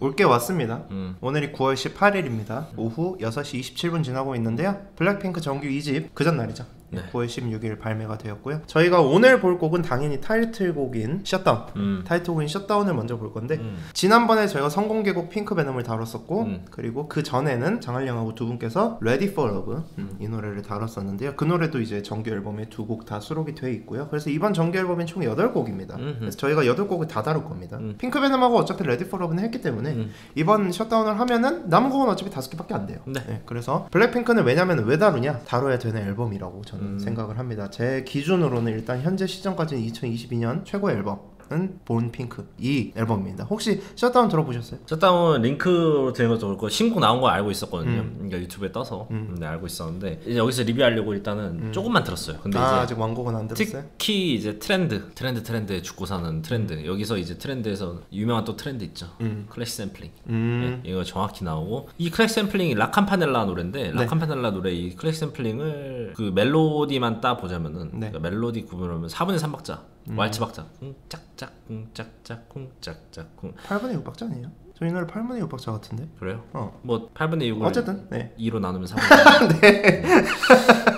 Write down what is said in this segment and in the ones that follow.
올게 왔습니다. 오늘이 9월 18일입니다. 오후 6시 27분 지나고 있는데요. 블랙핑크 정규 2집 그 전날이죠. 네. 9월 16일 발매가 되었고요. 저희가 오늘 볼 곡은 당연히 타이틀곡인 셧다운, 타이틀곡인 셧다운을 먼저 볼 건데 지난번에 저희가 선공개곡 핑크 베놈을 다뤘었고 그리고 그 전에는 장한령하고 두 분께서 Ready for Love 이 노래를 다뤘었는데요. 그 노래도 이제 정규 앨범에 두 곡 다 수록이 돼 있고요. 그래서 이번 정규 앨범엔 총 8곡입니다 그래서 저희가 8곡을 다 다룰 겁니다. 핑크 베놈하고 어차피 Ready for Love는 했기 때문에 이번 셧다운을 하면은 남은 곡은 어차피 5개밖에 안 돼요. 네. 네. 그래서 블랙핑크는 왜냐면 왜 다루냐, 다뤄야 되는 앨범이라고 저는 생각을 합니다. 제 기준으로는 일단 현재 시점까지는 2022년 최고의 앨범은 본 핑크 이 앨범입니다. 혹시 셧다운 들어보셨어요? 셧다운 링크로 되는 것도 그렇고 신곡 나온 거 알고 있었거든요. 그러니까 유튜브에 떠서 네, 알고 있었는데 이제 여기서 리뷰하려고 일단은 조금만 들었어요. 근데 아, 이제 아직 완곡은 안 들었어요? 특히 이제 트렌드에 죽고 사는 트렌드, 여기서 이제 트렌드에서 유명한 또 트렌드 있죠. 클래식 샘플링. 네, 이거 정확히 나오고 이 클래식 샘플링이 라캄파넬라 노래인데 네. 라캄파넬라 노래 이 클래식 샘플링을 그 멜로디만 따 보자면은 네. 그러니까 멜로디 구분하면 4분의 3박자 왈츠 박자 쿵짝짝쿵짝짝쿵짝짝쿵 8분의 6박자 아니에요? 저희 노래 8분의 6박자 같은데? 그래요? 뭐 8분의 6을 어쨌든 네. 2로 나누면 3분의 6 네.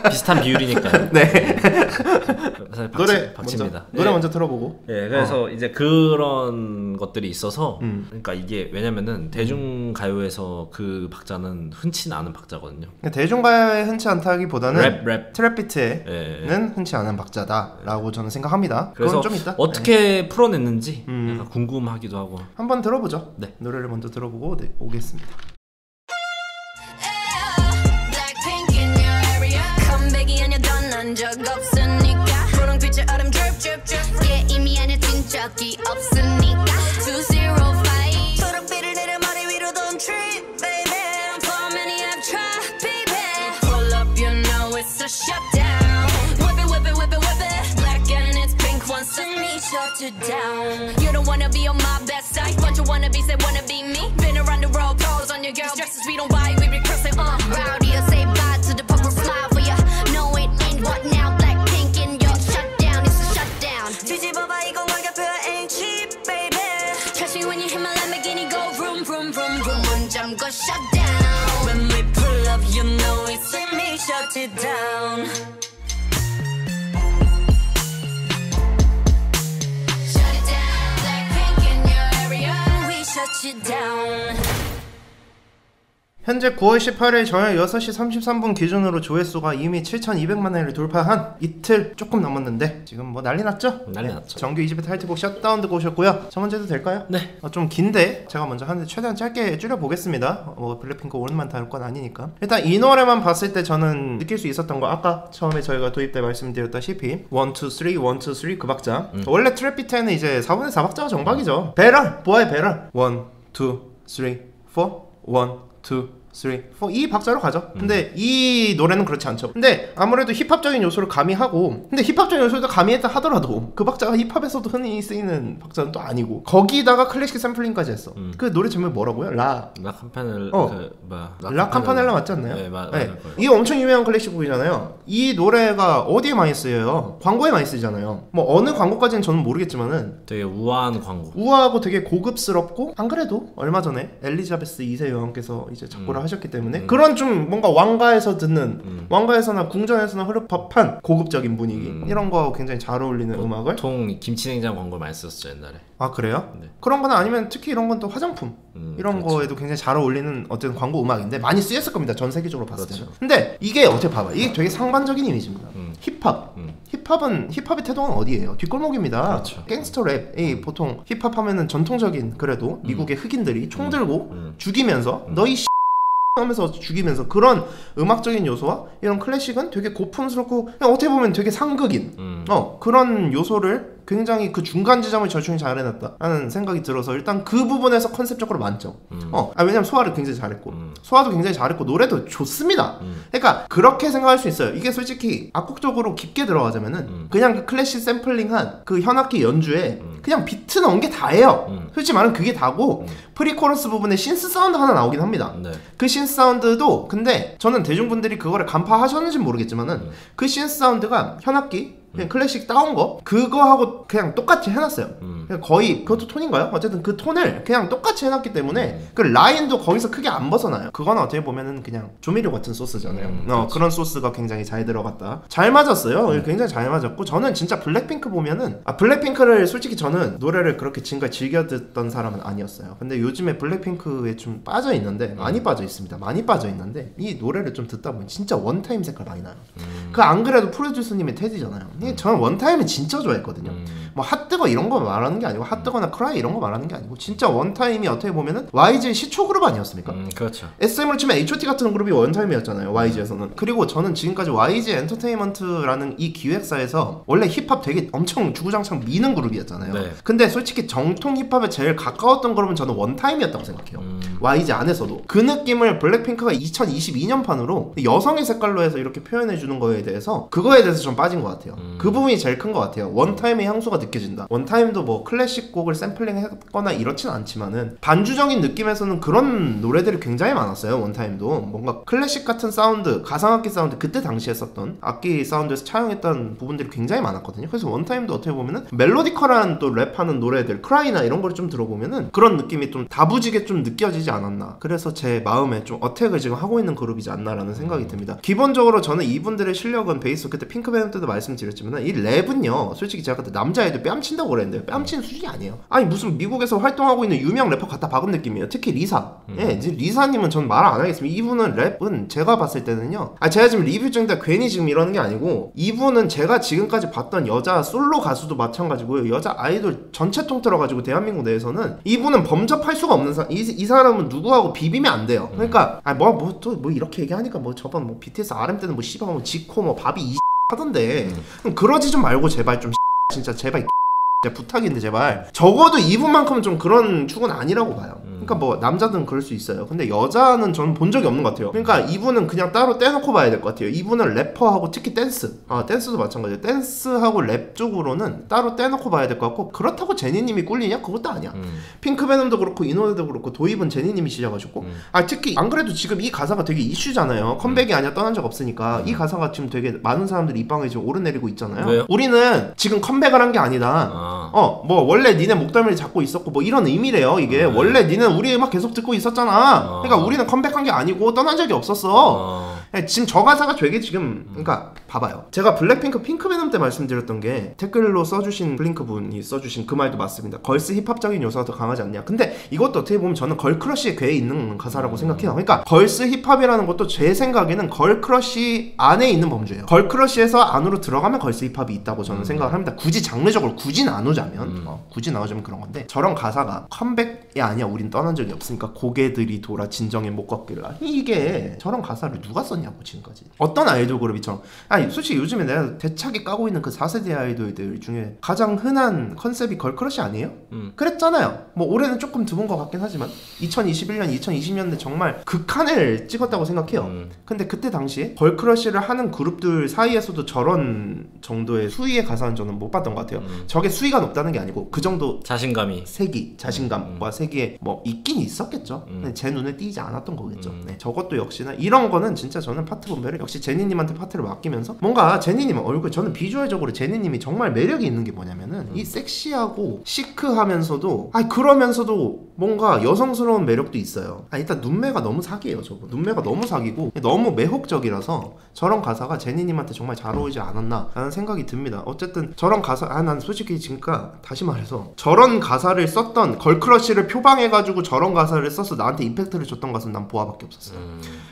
비슷한 비율이니까요. 네. 사실 박칩니다. 예. 노래 먼저 들어보고 예, 그래서 이제 그런 것들이 있어서 그러니까 이게 왜냐면은 대중가요에서 그 박자는 흔치 않은 박자거든요. 그러니까 대중가요에 흔치 않다기보다는 랩. 트랩비트에는 예. 흔치 않은 박자다 라고 저는 생각합니다. 그래서 그건 좀 있다. 어떻게 예. 풀어냈는지 약간 궁금하기도 하고 한번 들어보죠. 네. 노래를 먼저 들어보고 네, 오겠습니다. Shut you down. You don't wanna be on my best side. Bunch of wannabes that wanna be me. Been around the world, calls on your girl. These dresses we don't buy, we request it. Rowdy, say bye to the purple smile for ya. No, it ain't what now. Blackpink in your shut down, it's a shut down. 뒤집어봐 이건 가격표 ain't cheap, baby. Catch me when you hit my Lamborghini, go vroom vroom vroom vroom. 원점 go shut down. When we pull up, you know it's in me. Shut it down. 현재 9월 18일 저녁 6시 33분 기준으로 조회수가 이미 7,200만회를 돌파한 이틀 조금 넘었는데 지금 뭐 난리 났죠? 난리 네. 났죠. 정규 2집의 타이틀곡 셧다운 듣고 오셨고요. 저 먼저 해도 될까요? 네. 좀 긴데 제가 먼저 하는데 최대한 짧게 줄여보겠습니다. 뭐 블랙핑크 오늘만 다룰 건 아니니까. 일단 이 노래만 봤을 때 저는 느낄 수 있었던 거, 아까 처음에 저희가 도입 때 말씀드렸다시피 1, 2, 3, 1, 2, 3 그 박자. 원래 트랩비트에는 이제 4분의 4박자가 정박이죠. 배럴! 보아의 배럴! 1, 2, 3, 4 1, 2, 3, 4 이 박자로 가죠. 근데 이 노래는 그렇지 않죠. 근데 아무래도 힙합적인 요소를 가미하고, 근데 힙합적인 요소도 가미했다 하더라도 그 박자가 힙합에서도 흔히 쓰이는 박자는 또 아니고 거기다가 클래식 샘플링까지 했어. 그 노래 제목이 뭐라고요? 라 캄파넬라 맞지 않나요? 네, 맞아요. 이게 엄청 유명한 클래식 곡이잖아요. 이 노래가 어디에 많이 쓰여요? 광고에 많이 쓰이잖아요. 뭐 어느 광고까지는 저는 모르겠지만은 되게 우아한 광고, 우아하고 되게 고급스럽고, 안 그래도 얼마 전에 엘리자베스 2세 여왕께서 이제 작고를 하셨기 때문에 그런 좀 뭔가 왕가에서 듣는 왕가에서나 궁전에서나 흐를 법한 고급적인 분위기 이런 거하고 굉장히 잘 어울리는 음악을 보통 김치냉장 광고 많이 썼었죠 옛날에. 아 그래요? 네. 그런 거나 아니면 특히 이런 건 또 화장품 이런 그렇죠. 거에도 굉장히 잘 어울리는 어쨌든 광고 음악인데 많이 쓰였을 겁니다 전 세계적으로 봤을 때. 그렇죠. 근데 이게 어째 봐봐, 이게 되게 상반적인 이미지입니다. 힙합. 힙합의 태도는 어디예요? 뒷골목입니다. 그렇죠. 갱스터 랩이 보통 힙합 하면은 전통적인 그래도 미국의 흑인들이 총 들고 죽이면서 너희 씨 하면서 죽이면서 그런 음악적인 요소와 이런 클래식은 되게 고풍스럽고 어떻게 보면 되게 상극인 그런 요소를 굉장히 그 중간 지점을 절충이 잘 해놨다 라는 생각이 들어서 일단 그 부분에서 컨셉적으로 만점. 왜냐면 소화를 굉장히 잘했고 소화도 굉장히 잘했고 노래도 좋습니다. 그러니까 그렇게 생각할 수 있어요. 이게 솔직히 악곡적으로 깊게 들어가자면은 그냥 그 클래식 샘플링한 그 현악기 연주에 그냥 비트 넣은 게 다예요. 솔직히 말하면 그게 다고 프리코러스 부분에 신스 사운드 하나 나오긴 합니다. 네. 그 신스 사운드도 근데 저는 대중분들이 그거를 간파하셨는지 모르겠지만은 그 신스 사운드가 현악기 그냥 클래식 따온 거 그거하고 그냥 똑같이 해놨어요. 그냥 거의 그것도 톤인가요? 어쨌든 그 톤을 그냥 똑같이 해놨기 때문에 그 라인도 거기서 크게 안 벗어나요. 그거는 어떻게 보면은 그냥 조미료 같은 소스잖아요. 그런 소스가 굉장히 잘 들어갔다. 잘 맞았어요. 굉장히 잘 맞았고 저는 진짜 블랙핑크 보면은 블랙핑크를 솔직히 저는 노래를 그렇게 지금까지 즐겨 듣던 사람은 아니었어요. 근데 요즘에 블랙핑크에 좀 빠져 있는데 많이 빠져 있습니다. 많이 빠져 있는데 이 노래를 좀 듣다 보면 진짜 원타임 색깔 많이 나요. 그 안 그래도 프로듀서님의 테디잖아요. 저는 원타임을 진짜 좋아했거든요. 뭐 핫뜨거 이런 거 말하는 게 아니고 핫뜨거나 크라이 이런 거 말하는 게 아니고 진짜 원타임이 어떻게 보면은 YG 시초 그룹 아니었습니까? 그렇죠. SM으로 치면 HOT 같은 그룹이 원타임이었잖아요. YG에서는. 그리고 저는 지금까지 YG 엔터테인먼트라는 이 기획사에서 원래 힙합 되게 엄청 주구장창 미는 그룹이었잖아요. 근데 솔직히 정통 힙합에 제일 가까웠던 그룹은 저는 원타임이었다고 생각해요. YG 안에서도. 그 느낌을 블랙핑크가 2022년판으로 여성의 색깔로 해서 이렇게 표현해주는 거에 대해서 그거에 대해서 좀 빠진 것 같아요. 그 부분이 제일 큰 것 같아요. 원타임의 향수가 느껴진다. 원타임도 뭐 클래식 곡을 샘플링 했거나 이렇진 않지만은 반주적인 느낌에서는 그런 노래들이 굉장히 많았어요. 원타임도 뭔가 클래식 같은 사운드, 가상악기 사운드, 그때 당시에 썼던 악기 사운드에서 차용했던 부분들이 굉장히 많았거든요. 그래서 원타임도 어떻게 보면은 멜로디컬한 또 랩하는 노래들, 크라이나 이런 걸 좀 들어보면은 그런 느낌이 좀 다부지게 좀 느껴지지 않았나. 그래서 제 마음에 좀 어택을 지금 하고 있는 그룹이지 않나라는 생각이 듭니다. 기본적으로 저는 이분들의 실력은 베이스, 그때 핑크 베놈 때도 말씀드렸지만 이 랩은요 솔직히 제가 그때 남자애들 뺨친다고 그랬는데 뺨친 수준이 아니에요. 아니 무슨 미국에서 활동하고 있는 유명 래퍼 갖다 박은 느낌이에요. 특히 리사. 예, 리사님은 전 말 안 하겠습니다. 이분은 랩은 제가 봤을 때는요, 아 제가 지금 리뷰 중인데 괜히 지금 이러는 게 아니고 이분은 제가 지금까지 봤던 여자 솔로 가수도 마찬가지고요, 여자 아이돌 전체 통틀어 가지고 대한민국 내에서는 이분은 범접할 수가 없는 사람. 이 사람은 누구하고 비비면 안 돼요. 그러니까 또 뭐 이렇게 얘기하니까 뭐 저번 뭐 BTS RM 때는 뭐 씨발 뭐 지코 뭐 바비 이 하던데 그러지 좀 말고 제발 좀 진짜 제발 부탁인데 제발 적어도 이분만큼은 좀 그런 축은 아니라고 봐요. 그러니까 뭐 남자든 그럴 수 있어요. 근데 여자는 저는 본 적이 없는 것 같아요. 그러니까 이분은 그냥 따로 떼놓고 봐야 될 것 같아요. 이분은 래퍼하고 특히 댄스, 댄스도 마찬가지예요. 댄스하고 랩 쪽으로는 따로 떼놓고 봐야 될 것 같고 그렇다고 제니님이 꿀리냐? 그것도 아니야. 핑크베놈도 그렇고 이 노래도 그렇고 도입은 제니님이 시작하셨고 특히 안 그래도 지금 이 가사가 되게 이슈잖아요. 컴백이 아니야 떠난 적 없으니까 이 가사가 지금 되게 많은 사람들이 입방에 지금 오르내리고 있잖아요. 왜요? 우리는 지금 컴백을 한 게 아니다. 뭐 원래 니네 목덜미를 잡고 있었고 뭐 이런 의미래요. 이게 원래 니는 우리 음악 계속 듣고 있었잖아. 그러니까 우리는 컴백한 게 아니고 떠난 적이 없었어. 지금 저 가사가 되게 지금 그러니까 봐봐요. 제가 블랙핑크 핑크베놈 때 말씀드렸던 게 댓글로 써주신 블링크분이 써주신 그 말도 맞습니다. 걸스 힙합적인 요소가 더 강하지 않냐. 근데 이것도 어떻게 보면 저는 걸크러쉬의 궤에 있는 가사라고 생각해요. 그러니까 걸스 힙합이라는 것도 제 생각에는 걸크러쉬 안에 있는 범주예요. 걸크러쉬에서 안으로 들어가면 걸스 힙합이 있다고 저는 생각을 합니다. 굳이 장르적으로 굳이 나누자면 굳이 나누자면 그런 건데 저런 가사가 컴백이 아니야 우린 떠난 적이 없으니까 고개들이 돌아 진정의 못 걷기를 이게 저런 가사를 누가 썼냐고 지금까지. 어떤 아이돌 그룹이처럼 아니 솔직히 요즘에 내가 대차게 까고 있는 그 4세대 아이돌들 중에 가장 흔한 컨셉이 걸크러쉬 아니에요? 그랬잖아요. 뭐 올해는 조금 드문 것 같긴 하지만 2021년 2020년대 정말 극한을 찍었다고 생각해요. 근데 그때 당시에 걸크러쉬를 하는 그룹들 사이에서도 저런 정도의 수위의 가사는 저는 못 봤던 것 같아요. 저게 수위가 높다는 게 아니고 그 정도 자신감이 세기 자신감과 세기에 뭐 있긴 있었겠죠. 근데 제 눈에 띄지 않았던 거겠죠. 저것도 역시나 이런 거는 진짜 저는 파트 분배를 역시 제니님한테 파트를 맡기면서 뭔가 제니님 얼굴 저는 비주얼적으로 제니님이 정말 매력이 있는 게 뭐냐면은 이 섹시하고 시크하면서도 그러면서도 뭔가 여성스러운 매력도 있어요. 일단 눈매가 너무 사기예요. 저거 눈매가 너무 사기고 너무 매혹적이라서 저런 가사가 제니님한테 정말 잘 어울리지 않았나 라는 생각이 듭니다. 어쨌든 저런 가사 난 솔직히 지금까 다시 말해서 저런 가사를 썼던 걸크러쉬를 표방해가지고 저런 가사를 써서 나한테 임팩트를 줬던 가수는 난 보아밖에 없었어요.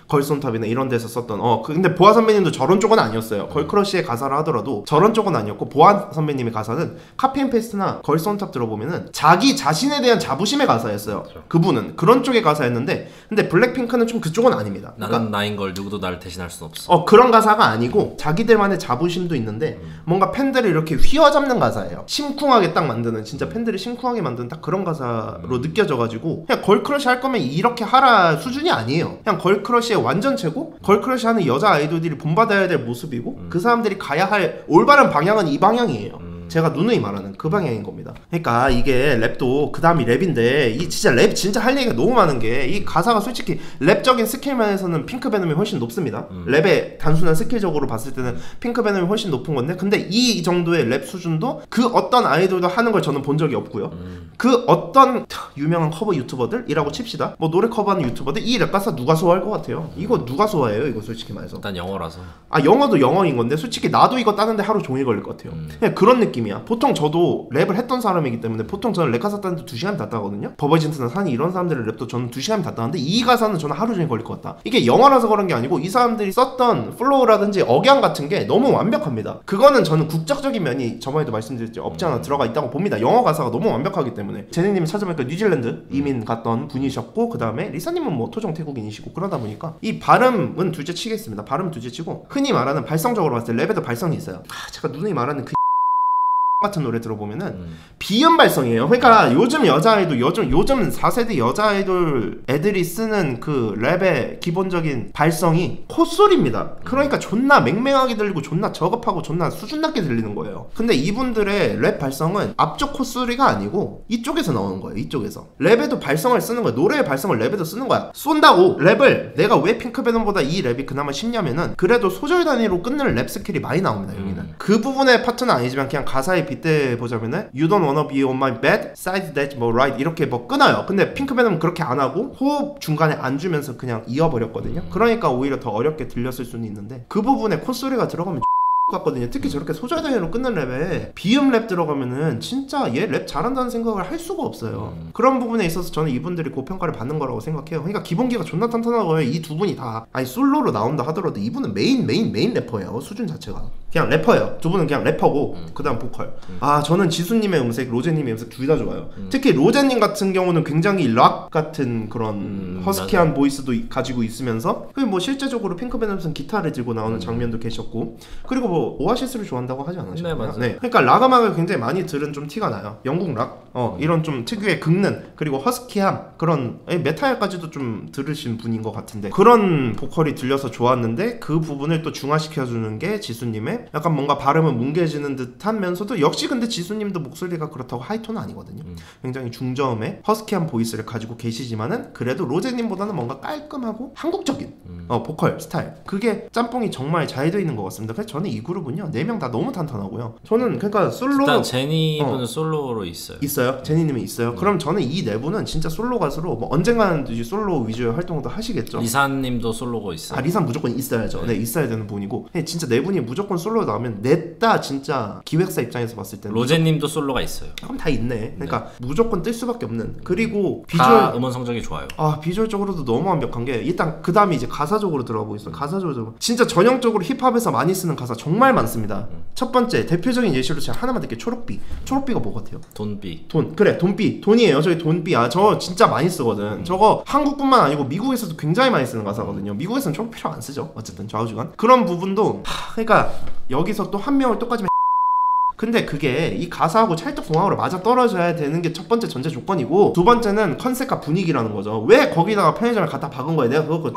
걸스온탑이나 이런 데서 썼던 근데 보아 선배님도 저런 쪽은 아니었어요. 걸크러쉬의 가사를 하더라도 저런 쪽은 아니었고 보아 선배님의 가사는 카피앤페이스트나 걸스온탑 들어보면은 자기 자신에 대한 자부심의 가사였어요. 그렇죠. 그분은 그런 쪽의 가사였는데 근데 블랙핑크는 좀 그쪽은 아닙니다. 나는 그러니까, 나인 걸 누구도 나를 대신할 수 없어. 그런 가사가 아니고 자기들만의 자부심도 있는데 뭔가 팬들을 이렇게 휘어잡는 가사예요. 심쿵하게 딱 만드는 진짜 팬들이 심쿵하게 만드는 딱 그런 가사로 느껴져가지고 그냥 걸크러쉬 할 거면 이렇게 하라 수준이 아니에요. 그냥 걸크러쉬의 완전체고 걸크러쉬 하는 여자 아이돌들이 본받아야 될 모습이고 그 사람들이 가야 할 올바른 방향은 이 방향이에요. 제가 누누이 말하는 그 방향인 겁니다. 그러니까 이게 랩도 그 다음이 랩인데 이 진짜 랩 진짜 할 얘기가 너무 많은 게 이 가사가 솔직히 랩적인 스킬만에서는 핑크베놈이 훨씬 높습니다. 랩의 단순한 스킬적으로 봤을 때는 핑크베놈이 훨씬 높은 건데 근데 이 정도의 랩 수준도 그 어떤 아이돌도 하는 걸 저는 본 적이 없고요. 그 어떤 유명한 커버 유튜버들이라고 칩시다. 뭐 노래 커버하는 유튜버들 이 랩 가사 누가 소화할 것 같아요? 이거 누가 소화해요? 이거 솔직히 말해서 일단 영어라서 아 영어도 영어인 건데 솔직히 나도 이거 따는데 하루 종일 걸릴 것 같아요. 그냥 그런 느낌이야. 보통 저도 랩을 했던 사람이기 때문에 보통 저는 랩 가사 따는데 2시간 다 따거든요. 버버진트나 산이 이런 사람들의 랩도 저는 2시간 다 따는데 이 가사는 저는 하루 종일 걸릴 것 같다. 이게 영어라서 그런 게 아니고 이 사람들이 썼던 플로우라든지 억양 같은 게 너무 완벽합니다. 그거는 저는 국적적인 면이 저번에도 말씀드렸죠. 없지 않아 들어가 있다고 봅니다. 영어 가사가 너무 완벽하기 때문에 제니님이 찾아보니까 뉴질랜드 이민 갔던 분이셨고 그 다음에 리사님은 뭐 토종 태국인이시고 그러다 보니까 이 발음은 둘째 치겠습니다. 발음 둘째 치고 흔히 말하는 발성적으로 봤을 때 랩에도 발성이 있어요. 아, 제가 누누이 말하는 그 같은 노래 들어보면은 비음 발성이에요. 그러니까 요즘 여자 아이돌 요즘 4세대 여자 아이돌 애들이 쓰는 그 랩의 기본적인 발성이 콧소리입니다. 그러니까 존나 맹맹하게 들리고 존나 저급하고 존나 수준 낮게 들리는 거예요. 근데 이분들의 랩 발성은 앞쪽 콧소리가 아니고 이쪽에서 나오는 거예요. 이쪽에서 랩에도 발성을 쓰는 거야. 노래의 발성을 랩에도 쓰는 거야. 쏜다고 랩을 내가 왜 핑크베놈보다 이 랩이 그나마 쉽냐면은 그래도 소절 단위로 끊는 랩 스킬이 많이 나옵니다. 여기는 그 부분의 파트는 아니지만 그냥 가사의 빗대 보자면은 You don't wanna be on my bed side that 뭐 right 이렇게 뭐 끊어요. 근데 핑크맨은 그렇게 안 하고 호흡 중간에 안 주면서 그냥 이어버렸거든요. 그러니까 오히려 더 어렵게 들렸을 수는 있는데 그 부분에 콧소리가 들어가면 같거든요. 특히 저렇게 소절 단위로 끊는 랩에 비음 랩 들어가면은 진짜 얘 랩 잘한다는 생각을 할 수가 없어요. 그런 부분에 있어서 저는 이분들이 고평가를 받는 거라고 생각해요. 그러니까 기본기가 존나 탄탄하고요. 이 두 분이 다 아니 솔로로 나온다 하더라도 이분은 메인 래퍼예요. 수준 자체가 그냥 래퍼예요. 두 분은 그냥 래퍼고 그 다음 보컬. 아 저는 지수님의 음색 로제님의 음색 둘 다 좋아요. 특히 로제님 같은 경우는 굉장히 락 같은 그런 허스키한 맞아. 보이스도 가지고 있으면서 그리고 뭐 실제적으로 핑크베놈은 기타를 들고 나오는 장면도 계셨고 그리고 뭐 오아시스를 좋아한다고 하지 않으셨나요? 네, 맞아요. 네. 그러니까 락 음악을 굉장히 많이 들은 좀 티가 나요. 영국 락 이런 좀 특유의 긁는 그리고 허스키함 그런 메탈까지도 좀 들으신 분인 것 같은데 그런 보컬이 들려서 좋았는데 그 부분을 또 중화시켜주는 게 지수님의 약간 뭔가 발음은 뭉개지는 듯하면서도 역시 근데 지수님도 목소리가 그렇다고 하이톤은 아니거든요. 굉장히 중저음의 허스키한 보이스를 가지고 계시지만은 그래도 로제님보다는 뭔가 깔끔하고 한국적인 보컬 스타일 그게 짬뽕이 정말 잘 돼 있는 것 같습니다. 그래서 저는 이 그룹은요 4명 다 너무 탄탄하고요. 저는 그러니까 솔로 일단 제니 분은 솔로로 있어요. 제니님이 있어요. 그럼 저는 이 네 분은 진짜 솔로 가수로 뭐 언젠가는 이제 솔로 위주의 활동도 하시겠죠. 리사님도 솔로고 있어요. 아 리사 무조건 있어야죠. 네 있어야 되는 분이고 진짜 네 분이 무조건 솔로 나오면 넷다 진짜 기획사 입장에서 봤을 때는 로제님도 솔로가 있어요. 그럼 다 있네. 그러니까 무조건 뜰 수밖에 없는 그리고 비주얼 음원 성적이 좋아요. 아 비주얼적으로도 너무 완벽한 게 일단 그 다음에 이제 가사적으로 들어가 보겠습니다. 가사적으로 진짜 전형적으로 힙합에서 많이 쓰는 가사 정말 많습니다. 첫 번째 대표적인 예시로 제가 하나만 드릴게요. 초록비. 초록비가 뭐 같아요? 돈비. 돈. 그래 돈비. 돈이에요. 저기 돈비. 아 저거 진짜 많이 쓰거든. 저거 한국뿐만 아니고 미국에서도 굉장히 많이 쓰는 가사거든요. 미국에서는 초록비를 안 쓰죠. 어쨌든 좌우지간 그런 부분도 그러니까 여기서 또 한 명을 똑같이 근데 그게 이 가사하고 찰떡궁합으로 맞아떨어져야 되는 게 첫 번째 전제 조건이고 두 번째는 컨셉과 분위기라는 거죠. 왜 거기다가 편의점을 갖다 박은 거야? 내가 그거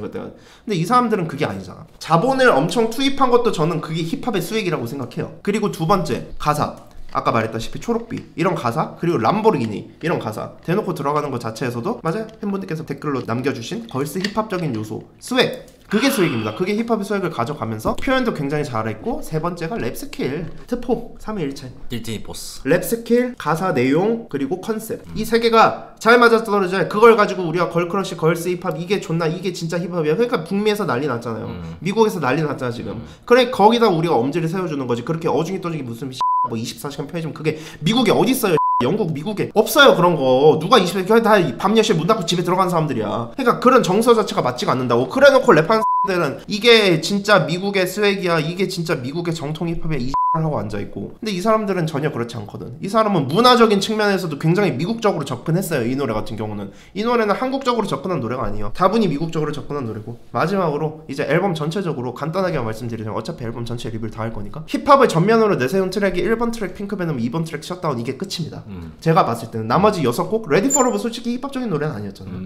그때는. 근데 이 사람들은 그게 아니잖아. 자본을 엄청 투입한 것도 저는 그게 힙합의 수익이라고 생각해요. 그리고 두 번째 가사 아까 말했다시피 초록비 이런 가사 그리고 람보르기니 이런 가사 대놓고 들어가는 것 자체에서도 맞아요. 팬분들께서 댓글로 남겨주신 걸스 힙합적인 요소 스웩 그게 수익입니다. 그게 힙합의 수익을 가져가면서 표현도 굉장히 잘했고 세 번째가 랩스킬 트포 3위 1체 디디보스 랩스킬 가사 내용 그리고 컨셉 이 세 개가 잘 맞아떨어져요. 그걸 가지고 우리가 걸크러쉬 걸스 힙합 이게 존나 이게 진짜 힙합이야. 그러니까 북미에서 난리 났잖아요. 미국에서 난리 났잖아 지금. 그래 거기다 우리가 엄지를 세워주는 거지. 그렇게 어중이 떠중이 무슨 뭐 24시간 편의점 그게 미국에 어디 있어요? 영국 미국에 없어요. 그런 거 누가 24시간 다 밤 10시에 문 닫고 집에 들어간 사람들이야. 그러니까 그런 정서 자체가 맞지가 않는다고. 그래놓고 랩하는 X들은 이게 진짜 미국의 스웩이야 이게 진짜 미국의 정통 힙합이야 이 X를 하고 앉아있고 근데 이 사람들은 전혀 그렇지 않거든. 이 사람은 문화적인 측면에서도 굉장히 미국적으로 접근했어요. 이 노래 같은 경우는 이 노래는 한국적으로 접근한 노래가 아니에요. 다분히 미국적으로 접근한 노래고 마지막으로 이제 앨범 전체적으로 간단하게 말씀드리면 어차피 앨범 전체 리뷰를 다 할 거니까 힙합을 전면으로 내세운 트랙이 1번 트랙 핑크베놈 2번 트랙 셧다운 이게 끝입니다. 제가 봤을 때는 나머지 6곡 Ready for Love 솔직히 힙합적인 노래는 아니었잖아요.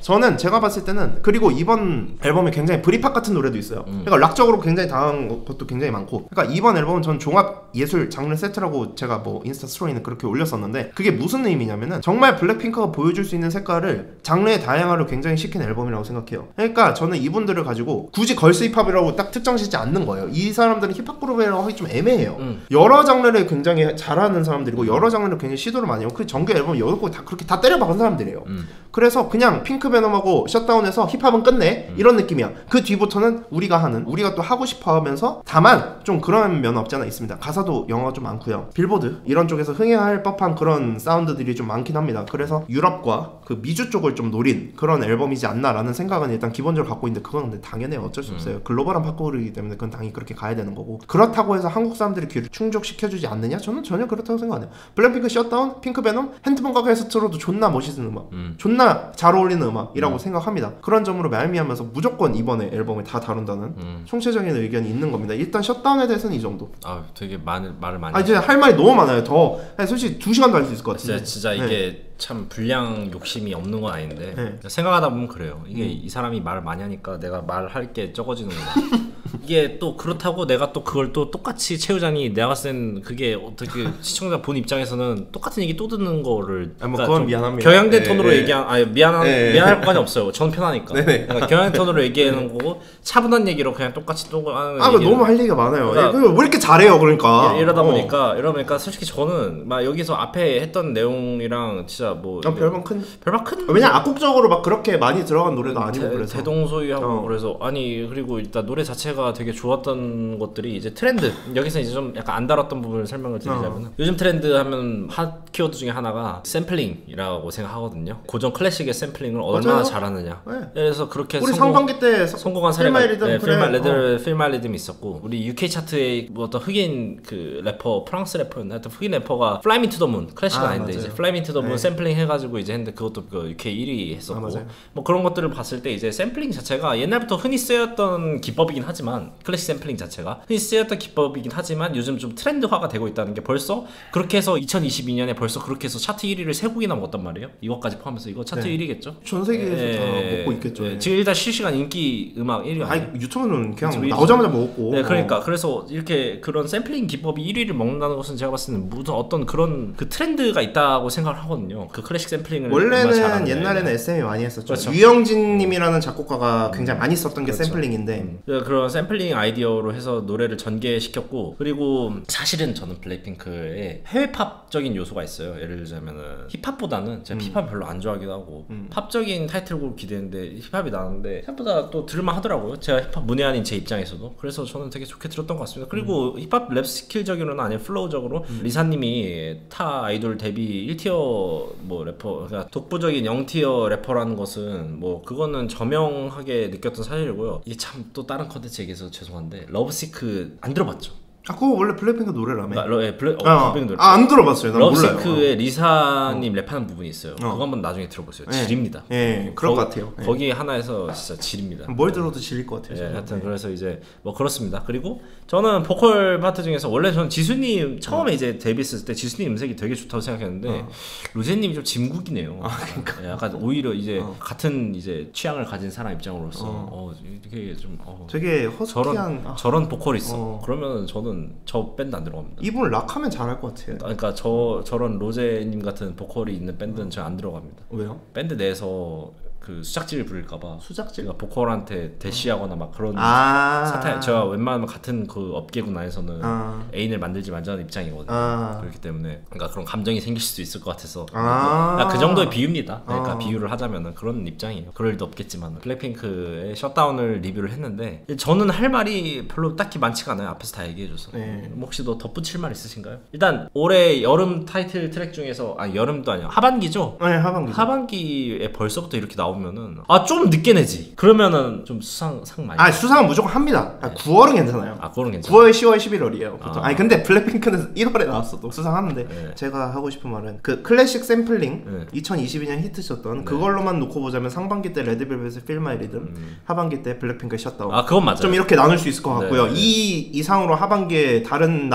저는 제가 봤을 때는 그리고 이번 앨범에 굉장히 브리팝 같은 노래도 있어요. 그러니까 락적으로 굉장히 다양한 것도 굉장히 많고 그러니까 이번 앨범은 전 종합 예술 장르 세트라고 제가 뭐 인스타 스토리는 그렇게 올렸었는데, 그게 무슨 의미냐면은 정말 블랙핑크가 보여줄 수 있는 색깔을 장르의 다양화를 굉장히 시킨 앨범이라고 생각해요. 그러니까 저는 이분들을 가지고 굳이 걸스 힙합이라고 딱 특정시지 않는 거예요. 이 사람들은 힙합 그룹이라고 하기 좀 애매해요. 여러 장르를 굉장히 잘하는 사람들이고 여러 장르를 굉장히 시도를 많이 하고 그 정규 앨범 8곡 다 그렇게 다 때려박은 사람들이에요. 그래서 그냥 핑크 베놈하고 셧다운해서 힙합은 끝내 이런 느낌이야. 그 뒤부터는 우리가 또 하고 싶어 하면서, 다만 좀 그런 면 없지 않아 있습니다. 가사도 영어가 좀 많고요. 빌보드 이런 쪽에서 흥행할 법한 그런 사운드들이 좀 많긴 합니다. 그래서 유럽과 그 미주 쪽을 좀 노린 그런 앨범이지 않나라는 생각은 일단 기본적으로 갖고 있는데, 그건 근데 당연히 어쩔 수 없어요. 글로벌한 팝그룹이기 때문에 그건 당연히 그렇게 가야 되는 거고, 그렇다고 해서 한국 사람들이 귀를 충족시켜주지 않느냐? 저는 전혀 그렇다고 생각 안 해요. 블랙핑크 셧다운, 핑크 베놈, 핸드폰 가게에서 틀어도 존나 멋있는 음악, 존나 잘 어울리는 음악이라고 생각합니다. 그런 점으로 말미암아서 무조건 이번에 앨범을 다 다룬다는 총체적인 의견이 있는 겁니다. 일단 셧다운에 대해서는 이 정도. 아 되게 말을 많이 이제 할 말이 너무 많아요. 더 솔직히 2시간도 할 수 있을 것 같은데. 진짜 이게 네. 참 분량 욕심이 없는 건 아닌데 네. 생각하다 보면 그래요. 이게 이 사람이 말을 많이 하니까 내가 말할 게 적어지는 거야. 이게 또 그렇다고 내가 또 그걸 또 똑같이 채우자니, 내가 봤을 땐 그게 어떻게 시청자 본 입장에서는 똑같은 얘기 또 듣는 거를 아, 뭐 그러니까 그건 미안합니다. 경향된 톤으로 얘기한 미안할 건 없어요. 저는 편하니까. 그러니까 경향된 톤으로 얘기하는 거고 차분한 얘기로 그냥 똑같이 또 하는 아 너무 할 얘기가 많아요. 그러니까, 왜 이렇게 잘해요 그러니까. 이러다 보니까 솔직히 저는 막 여기서 앞에 했던 내용이랑 진짜 뭐 별반 큰 왜냐 악곡적으로 막 그렇게 많이 들어간 노래도 아니고 그래서 대동소이하고 그래서 아니 그리고 일단 노래 자체가 되게 좋았던 것들이 이제 트렌드 여기서 이제 좀 약간 안 다뤘던 부분을 설명을 드리자면 요즘 트렌드 하면 핫 키워드 중에 하나가 샘플링이라고 생각하거든요. 고전 클래식의 샘플링을 얼마나 잘하느냐. 그래서 그렇게 우리 상반기 때 성공한 사례가 필마리듬이 있었고, 우리 UK 차트의 뭐 어떤 흑인 그 래퍼 프랑스 래퍼였나 하여튼 흑인 래퍼가 Fly Me To The Moon 클래식은 아닌데 이제 Fly Me To The Moon 샘플링 해가지고 이제 했는데 그것도 UK 1위 했었고 뭐 그런 것들을 봤을 때 이제 샘플링 자체가 옛날부터 흔히 쓰였던 기법이긴 하지만, 클래식 샘플링 자체가 흔히 쓰였던 기법이긴 하지만 요즘 좀 트렌드화가 되고 있다는 게 벌써 그렇게 해서 2022년에 벌써 그렇게 해서 차트 1위를 3곡이나 먹었단 말이에요. 이것까지 포함해서 이거 차트 1위겠죠? 전 세계에서 다 먹고 있겠죠. 지금 일단 실시간 인기 음악 1위 아니에요? 유튜브는 그냥 유튜브 나오자마자 먹었고 그러니까 그래서 이렇게 그런 샘플링 기법이 1위를 먹는다는 것은 제가 봤을 때는 무슨 어떤 그런 그 트렌드가 있다고 생각을 하거든요. 그 클래식 샘플링을 원래는 옛날에는 SM이 많이 했었죠. 그렇죠. 유영진 님이라는 작곡가가 굉장히 많이 썼던 게 샘플링인데 그런 샘플링 아이디어로 해서 노래를 전개시켰고, 그리고 사실은 저는 블랙핑크에 해외 팝적인 요소가 있어요. 예를 들자면은 힙합보다는 제가 힙합 별로 안 좋아하기도 하고 팝적인 타이틀곡을 기대했는데 힙합이 나왔는데 생각보다 또 들을만 하더라고요. 제가 힙합 문외한인 제 입장에서도. 그래서 저는 되게 좋게 들었던 것 같습니다. 그리고 힙합 랩 스킬적으로는 아니에요. 플로우적으로 리사님이 타 아이돌 데뷔 1티어 뭐 래퍼, 그러니까 독보적인 0티어 래퍼라는 것은 뭐 그거는 저명하게 느꼈던 사실이고요. 이게 참 또 다른 컨텐츠 얘기해서 죄송한데 러브시크 안 들어봤죠? 아 그거 원래 블랙핑크 노래라며? 블랙핑크 노래. 안 들어봤어요. 난 몰라요. 러브시크의 리사님 랩하는 부분이 있어요. 그거 한번 나중에 들어보세요. 질입니다. 그럴 것 같아요. 거기 하나에서 진짜 질입니다. 뭘 들어도 질릴 것 같아요. 하여튼 그래서 이제 뭐 그렇습니다. 그리고 저는 보컬 파트 중에서 원래 저는 지수님 처음에 이제 데뷔했을 때 지수님 음색이 되게 좋다고 생각했는데 로제님이 좀 짐국이네요. 그러니까 약간 오히려 이제 같은 이제 취향을 가진 사람 입장으로서 이렇게 좀 되게 허스키한 저런 보컬이 있어. 그러면 저는 저 밴드 안 들어갑니다. 이분 락하면 잘할 것 같아요. 그러니까 저런 로제님 같은 보컬이 있는 밴드는 저 안 들어갑니다. 왜요? 밴드 내에서 그 수작질을 부릴까봐. 수작질? 그러니까 보컬한테 대시하거나 막 그런 사태. 제가 웬만하면 같은 그 업계군 안에서는 애인을 만들지 말자는 입장이거든요. 그렇기 때문에 그러니까 그런 감정이 생길 수도 있을 것 같아서 그 정도의 비유입니다. 그러니까 비유를 하자면은 그런 입장이에요. 그럴 일도 없겠지만 블랙핑크의 셧다운을 리뷰를 했는데 저는 할 말이 별로 딱히 많지가 않아요. 앞에서 다 얘기해줘서. 혹시 더 덧붙일 말 있으신가요? 일단 올해 여름 타이틀 트랙 중에서 여름도 아니야. 하반기죠? 네, 하반기에 벌써부터 이렇게 나오면은 좀 늦게 내지 그러면은 좀 수상 많이 수상은 무조건 합니다. 9월은 괜찮아요. 9월, 10월, 11월이에요 보통. 근데 블랙핑크는 1월에 나왔어도 수상하는데 제가 하고 싶은 말은 그 클래식 샘플링 2022년 히트셨던 그걸로만 놓고 보자면 상반기 때 레드벨벳의 Feel My Rhythm, 하반기 때 블랙핑크의 셧다운. 그건 맞아요. 좀 이렇게 나눌 수 있을 것 같고요. 이 이상으로 하반기에 다른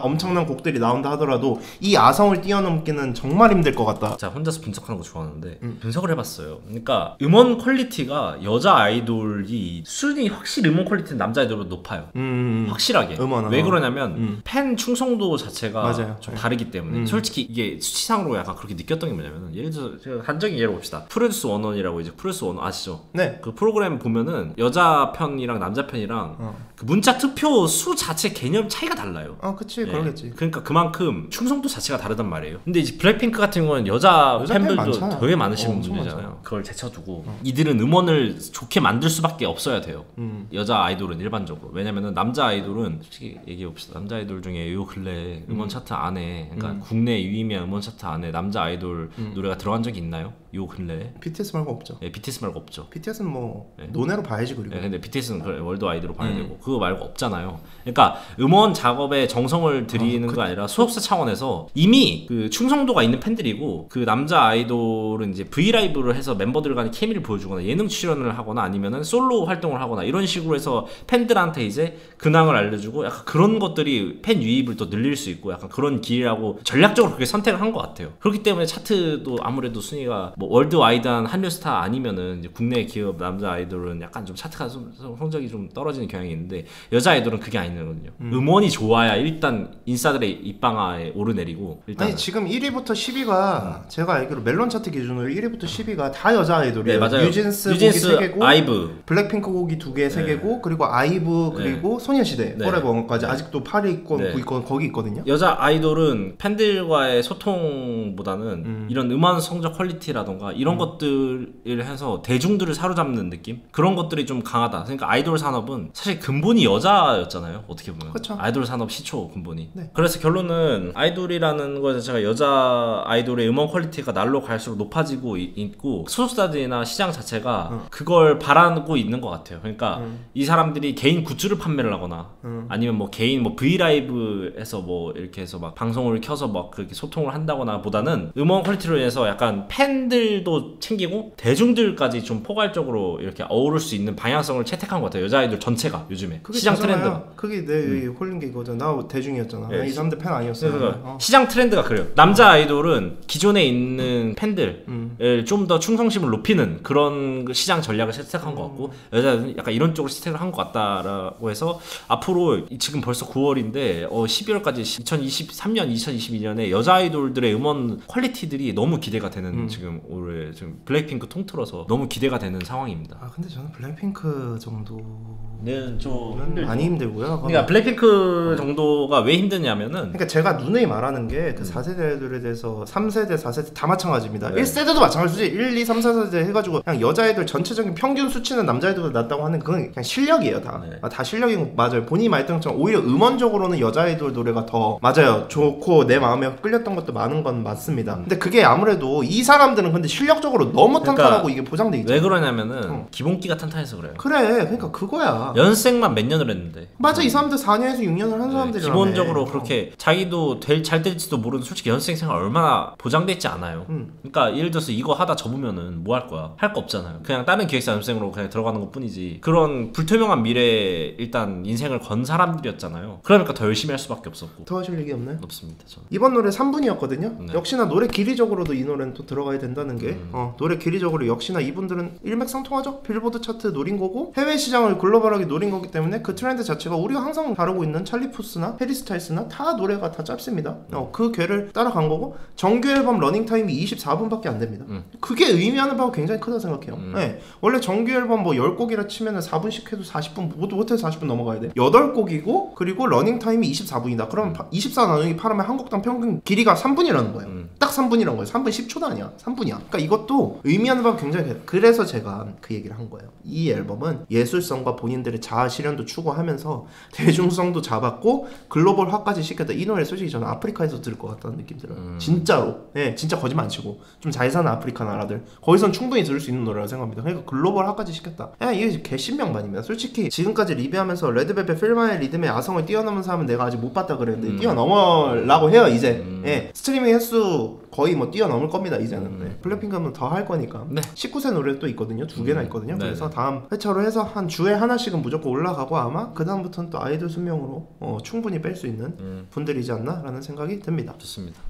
엄청난 곡들이 나온다 하더라도 이 아성을 뛰어넘기는 정말 힘들 것 같다. 제가 혼자서 분석하는 거 좋아하는데 분석을 해봤어요. 그러니까 보니까 음원 퀄리티가 여자 아이돌이 수준이 확실히 음원 퀄리티는 남자 아이돌보다 높아요. 확실하게. 왜 그러냐면 팬 충성도 자체가 맞아요. 좀 다르기 때문에 솔직히 이게 수치상으로 약간 그렇게 느꼈던 게 뭐냐면 예를 들어서 제가 한정인 예로 봅시다. 프로듀스 101이라고 이제 프로듀스 101 아시죠? 네. 그 프로그램 보면은 여자 편이랑 남자 편이랑 그 문자 투표 수 자체 개념 차이가 달라요. 아 그치. 예. 그러겠지. 그러니까 그만큼 충성도 자체가 다르단 말이에요. 근데 이제 블랙핑크 같은 경우는 여자 팬들도 되게 많으신 분들이잖아요. 많잖아요. 그걸 제쳐두고 이들은 음원을 좋게 만들 수밖에 없어야 돼요. 여자 아이돌은 일반적으로. 왜냐면은 남자 아이돌은 솔직히 얘기해봅시다. 남자 아이돌 중에 요 근래 음원 차트 안에 그러니까 국내 유의미한 음원 차트 안에 남자 아이돌 노래가 들어간 적이 있나요? 요 근래에 BTS 말고 없죠. 예, BTS 말고 없죠. BTS는 뭐 예. 논외로 봐야지. 그리고 예, 근데 BTS는 그래, 월드 아이드로 봐야 되고 그거 말고 없잖아요. 그러니까 음원 작업에 정성을 들이는 게 아니라 소속사 차원에서 이미 그 충성도가 있는 팬들이고 그 남자 아이돌은 이제 브이라이브를 해서 멤버들 간의 케미를 보여주거나 예능 출연을 하거나 아니면은 솔로 활동을 하거나 이런 식으로 해서 팬들한테 이제 근황을 알려주고 약간 그런 것들이 팬 유입을 또 늘릴 수 있고 약간 그런 길이라고 전략적으로 그렇게 선택을 한 것 같아요. 그렇기 때문에 차트도 아무래도 순위가 뭐 월드와이드한 한류 스타 아니면은 이제 국내 기업 남자 아이돌은 약간 좀 차트가 성적이 좀 떨어지는 경향이 있는데 여자 아이돌은 그게 아니거든요. 음원이 좋아야 일단 인싸들의 입방아에 오르내리고 일단 아니 지금 1위부터 10위가 제가 알기로 멜론 차트 기준으로 1위부터 10위가 다 여자 아이돌이에요. 네, 맞아요. 뉴진스 곡이 3개고 아이브 블랙핑크 곡이 2개 3개고 네. 그리고 아이브 그리고 네. 소녀시대 포레버원까지 네. 아직도 8위 권 네. 9위 권 거기 있거든요. 여자 아이돌은 팬들과의 소통보다는 이런 음원 성적 퀄리티라던가 이런 것들을 해서 대중들을 사로잡는 느낌? 그런 것들이 좀 강하다. 그러니까 아이돌 산업은 사실 근본이 여자였잖아요. 어떻게 보면 그쵸. 아이돌 산업 시초 근본이 네. 그래서 결론은 아이돌이라는 것 자체가 여자 아이돌의 음원 퀄리티가 날로 갈수록 높아지고 있고 소속사들이나 시장 자체가 그걸 바라고 있는 것 같아요. 그러니까 이 사람들이 개인 굿즈를 판매를 하거나 아니면 뭐 개인 뭐 브이라이브에서 뭐 이렇게 해서 막 방송을 켜서 막 그렇게 소통을 한다거나 보다는 음원 퀄리티로 인해서 약간 팬들 도 챙기고 대중들까지 좀 포괄적으로 이렇게 어우를 수 있는 방향성을 채택한 것 같아요. 여자 아이돌 전체가 요즘에 시장 트렌드가 그게 내 홀린 게 이거잖아. 나 대중이었잖아. 네. 이 사람들 팬 아니었어요. 그러니까 시장 트렌드가 그래요. 남자 아이돌은 기존에 있는 팬들을 좀 더 충성심을 높이는 그런 시장 전략을 채택한 것 같고 여자 아이돌은 약간 이런 쪽으로 채택을 한 것 같다라고 해서 앞으로 지금 벌써 9월인데 12월까지 2023년 2022년에 여자 아이돌들의 음원 퀄리티들이 너무 기대가 되는 지금 올해 지금 블랙핑크 통틀어서 너무 기대가 되는 상황입니다. 아 근데 저는 블랙핑크 정도는 좀 많이 힘들고요. 그러니까 블랙핑크 정도가 왜 힘드냐면은 그러니까 제가 누누이 말하는 게 그 4세대들에 대해서 3세대, 4세대 다 마찬가지입니다. 네. 1세대도 마찬가지지. 1, 2, 3, 4세대 해가지고 그냥 여자애들 전체적인 평균 수치는 남자애들보다 낮다고 하는 그건 그냥 실력이에요. 다. 네. 다 실력이고 맞아요. 본인이 말했던 것처럼 오히려 음원적으로는 여자애들 노래가 더 맞아요. 좋고 내 마음에 끌렸던 것도 많은 건 맞습니다. 근데 그게 아무래도 이 사람들은 근데 실력적으로 너무 탄탄하고 그러니까 이게 보장돼 있죠. 왜 그러냐면은 기본기가 탄탄해서 그래요. 그래 그러니까 그거야. 연습생만 몇 년을 했는데 맞아. 이 사람들 4년에서 6년을 한 사람들이라네. 기본적으로 그렇게 자기도 잘 될지도 모르는 솔직히 연습생 생활 얼마나 보장돼 있지 않아요. 그러니까 예를 들어서 이거 하다 접으면은 뭐 할 거야? 할 거 없잖아요. 그냥 다른 기획사 연습생으로 그냥 들어가는 것 뿐이지. 그런 불투명한 미래에 일단 인생을 건 사람들이었잖아요. 그러니까 더 열심히 할 수밖에 없었고. 더 하실 얘기 없나요? 없습니다. 저는. 이번 노래 3분이었거든요. 네. 역시나 노래 길이적으로도 이 노래는 또 들어가야 된다는 게 노래 길이적으로 역시나 이분들은 일맥상통하죠. 빌보드 차트 노린 거고 해외 시장을 글로벌하게 노린 거기 때문에 그 트렌드 자체가 우리가 항상 다루고 있는 찰리 푸스나 해리 스타일스나 다 노래가 다 짧습니다. 그 궤를 따라간 거고 정규 앨범 러닝 타임이 24분밖에 안 됩니다. 그게 의미하는 바가 굉장히 크다 생각해요. 네. 원래 정규 앨범 뭐 10곡이라 치면은 4분씩 해도 40분 못해도 40분 넘어가야 돼. 8곡이고 그리고 러닝 타임이 24분이다. 그럼 24 나누기 8하면 한 곡당 평균 길이가 3분이라는 거예요. 딱 3분이라는 거예요. 3분 10초도 아니야. 3분이야. 그러니까 이것도 의미하는 바가 굉장히 크다. 그래서 제가 그 얘기를 한 거예요. 이 앨범은 예술성과 본인들의 자아 실현도 추구하면서 대중성도 잡았고 글로벌화까지 시켰다. 이 노래 솔직히 저는 아프리카에서 들을 것 같다는 느낌 들어요. 진짜로. 예, 진짜 거짓말 안 치고 좀 잘 사는 아프리카 나라들 거기선 충분히 들을 수 있는 노래라고 생각합니다. 그러니까 글로벌화까지 시켰다. 예, 이게 개신명반입니다. 솔직히 지금까지 리뷰하면서 레드벨벳 필마의 리듬의 아성을 뛰어넘은 사람은 내가 아직 못 봤다 그랬는데 뛰어넘으려고 해요 이제. 예, 스트리밍 횟수 거의 뭐 뛰어넘을 겁니다 이제는. 블랙핑크 하면 더 할 거니까. 네. 19세 노래도 있거든요. 2개나 있거든요. 그래서 다음 회차로 해서 한 주에 하나씩은 무조건 올라가고 아마 그 다음부터는 또 아이돌 수명으로 충분히 뺄 수 있는 분들이지 않나 라는 생각이 듭니다. 좋습니다.